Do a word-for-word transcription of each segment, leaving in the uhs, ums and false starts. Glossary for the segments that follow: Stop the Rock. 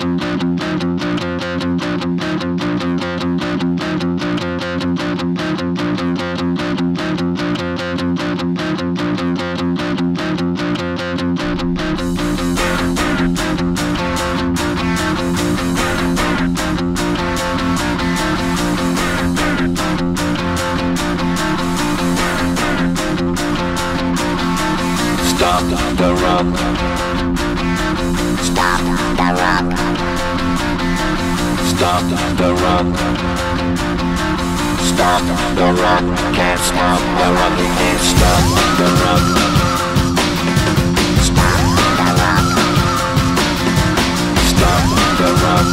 Stop the rock. Stop the rock. Stop the rock. Stop the rock. Can't stop the rock. You can't stop the rock. Stop the rock. Stop the rock.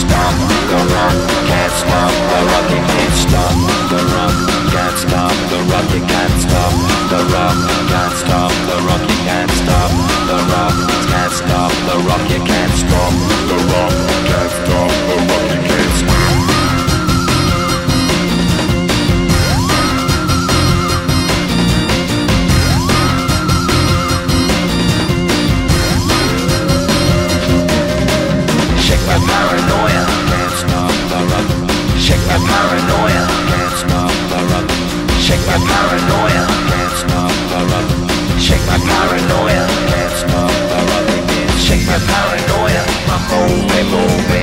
Stop the rock. Can't stop the rock. You can't stop the rock. Can't stop the rock. You can't stop the rock. Can't stop the rock, you can't stop the rock. Can't stop the rock, you can't stop the rock. Can't stop the rock, you can't stop. Shake my paranoia, can't stop the rock. Shake my paranoia, can't stop the rock. Shake my paranoia. Shake my paranoia, can't stop the rock. Shake my paranoia, my movie, movie.